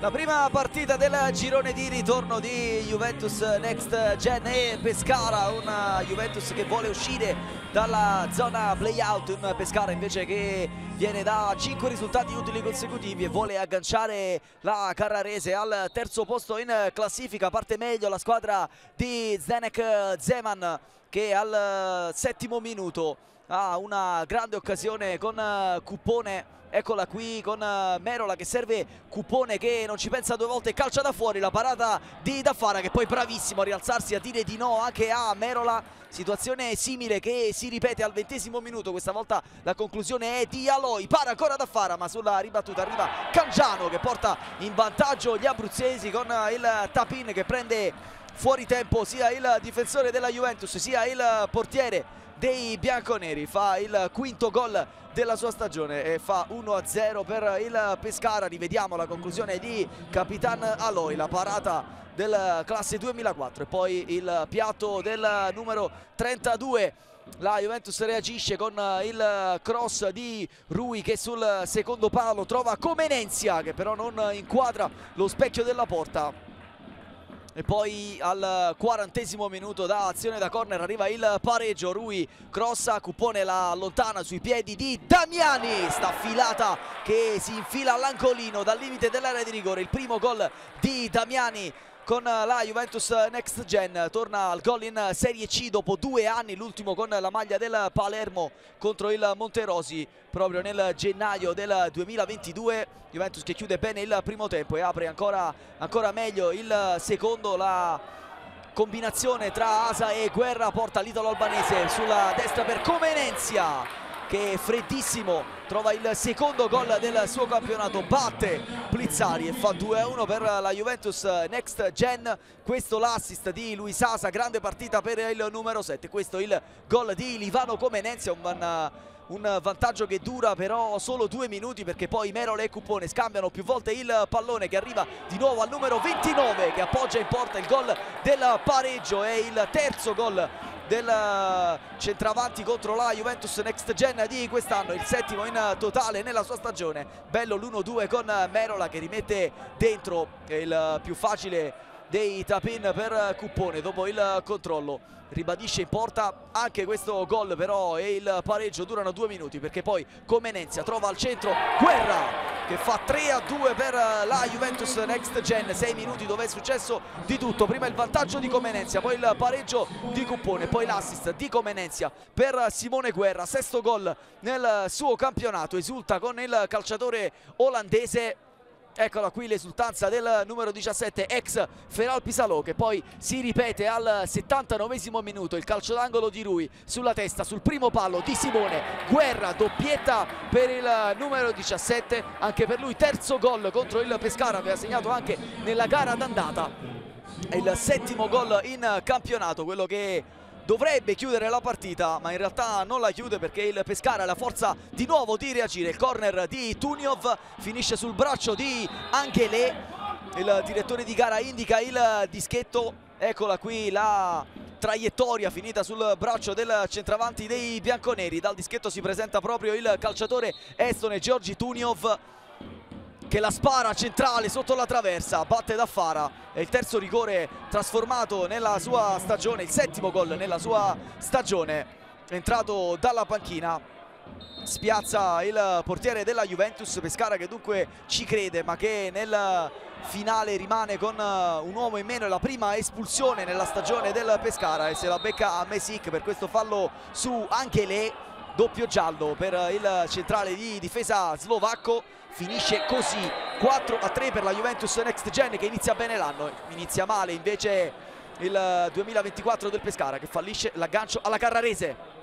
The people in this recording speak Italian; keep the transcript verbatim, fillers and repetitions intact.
La prima partita del girone di ritorno di Juventus Next Gen e Pescara, una Juventus che vuole uscire dalla zona play-out, un Pescara invece che viene da cinque risultati utili consecutivi e vuole agganciare la Carrarese al terzo posto in classifica. Parte meglio la squadra di Zenek Zeman, che al settimo minuto ha una grande occasione con Cuppone. Eccola qui con Merola che serve Cuppone, che non ci pensa due volte, calcia da fuori, la parata di Di Fara, che poi bravissimo a rialzarsi, a dire di no anche a Merola. Situazione simile che si ripete al ventesimo minuto, questa volta la conclusione è di Aloi, para ancora Di Fara, ma sulla ribattuta arriva Cangiano che porta in vantaggio gli abruzzesi con il tap-in che prende fuori tempo sia il difensore della Juventus sia il portiere dei bianconeri. Fa il quinto gol della sua stagione e fa uno a zero per il Pescara. Rivediamo la conclusione di Capitan Aloi, la parata del classe duemilaquattro e poi il piatto del numero trentadue. La Juventus reagisce con il cross di Rui che sul secondo palo trova Comenencia, che però non inquadra lo specchio della porta. E poi al quarantesimo minuto da azione da corner arriva il pareggio. Rui crossa, Cuppone la allontana sui piedi di Damiani, sta filata che si infila all'angolino dal limite dell'area di rigore. Il primo gol di Damiani con la Juventus Next Gen, torna al gol in Serie C dopo due anni, l'ultimo con la maglia del Palermo contro il Monterosi proprio nel gennaio del duemilaventidue. Juventus che chiude bene il primo tempo e apre ancora, ancora meglio il secondo. La combinazione tra Hasa e Guerra porta l'italo albanese sulla destra per Comenencia, che è freddissimo, trova il secondo gol del suo campionato, batte Plizzari e fa due a uno per la Juventus Next Gen. Questo l'assist di Luis Hasa, grande partita per il numero sette, questo il gol di Ivano Comenesi, un van... un vantaggio che dura però solo due minuti, perché poi Merola e Cuppone scambiano più volte il pallone, che arriva di nuovo al numero ventinove che appoggia in porta. Il gol del pareggio è il terzo gol del centravanti contro la Juventus Next Gen di quest'anno, il settimo in totale nella sua stagione. Bello l'uno due con Merola che rimette dentro il più facile dei tap-in per Cuppone dopo il controllo. Ribadisce in porta anche questo gol, però, e il pareggio durano due minuti, perché poi Comenezia trova al centro Guerra che fa tre a due per la Juventus Next Gen. sei minuti dove è successo di tutto, prima il vantaggio di Comenezia, poi il pareggio di Cuppone, poi l'assist di Comenezia per Simone Guerra, sesto gol nel suo campionato, esulta con il calciatore olandese. Eccola qui l'esultanza del numero diciassette, ex Feralpisalò, che poi si ripete al settantanovesimo minuto. Il calcio d'angolo di Rui sulla testa, sul primo palo di Simone Guerra, doppietta per il numero diciassette, anche per lui terzo gol contro il Pescara, aveva segnato anche nella gara d'andata. È il settimo gol in campionato, quello che dovrebbe chiudere la partita, ma in realtà non la chiude, perché il Pescara ha la forza di nuovo di reagire. Il corner di Tunjov finisce sul braccio di Anghelè, il direttore di gara indica il dischetto. Eccola qui la traiettoria finita sul braccio del centravanti dei bianconeri. Dal dischetto si presenta proprio il calciatore estone Giorgi Tunjov, che la spara centrale sotto la traversa, batte Di Fara. È il terzo rigore trasformato nella sua stagione, il settimo gol nella sua stagione, entrato dalla panchina. Spiazza il portiere della Juventus, Pescara che dunque ci crede, ma che nel finale rimane con un uomo in meno. È la prima espulsione nella stagione del Pescara e se la becca a Mesic per questo fallo su Anghelè. Doppio giallo per il centrale di difesa slovacco. Finisce così quattro a tre per la Juventus Next Gen, che inizia bene l'anno, inizia male invece il duemilaventiquattro del Pescara, che fallisce l'aggancio alla Carrarese.